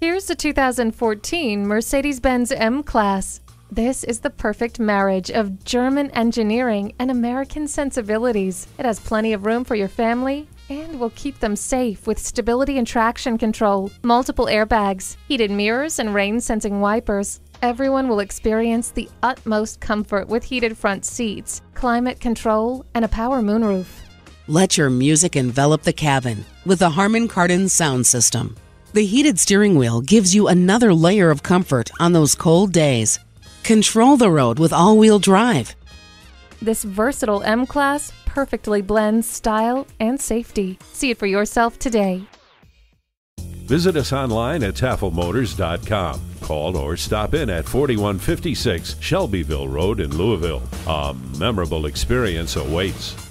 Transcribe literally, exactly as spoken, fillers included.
Here's the two thousand fourteen Mercedes-Benz M-Class. This is the perfect marriage of German engineering and American sensibilities. It has plenty of room for your family and will keep them safe with stability and traction control, multiple airbags, heated mirrors, and rain-sensing wipers. Everyone will experience the utmost comfort with heated front seats, climate control, and a power moonroof. Let your music envelop the cabin with the Harman Kardon sound system. The heated steering wheel gives you another layer of comfort on those cold days. Control the road with all-wheel drive. This versatile M-Class perfectly blends style and safety. See it for yourself today. Visit us online at tafel motors dot com. Call or stop in at forty-one fifty-six Shelbyville Road in Louisville. A memorable experience awaits.